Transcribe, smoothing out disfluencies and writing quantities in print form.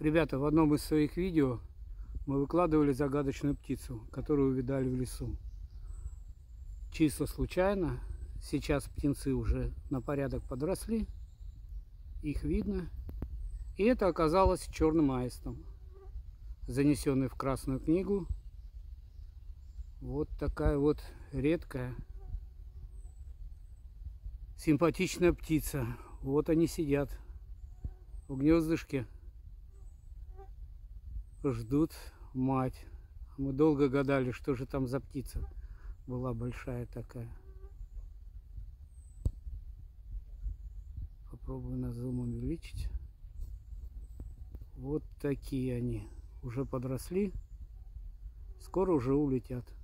Ребята, в одном из своих видео мы выкладывали загадочную птицу, которую увидали в лесу. Чисто случайно. Сейчас птенцы уже на порядок подросли. Их видно. И это оказалось черным аистом, занесенный в Красную книгу. Вот такая вот редкая, симпатичная птица. Вот они сидят в гнездышке, ждут мать. Мы долго гадали, что же там за птица была большая такая. Попробую на зум увеличить. Вот такие они. Уже подросли. Скоро уже улетят.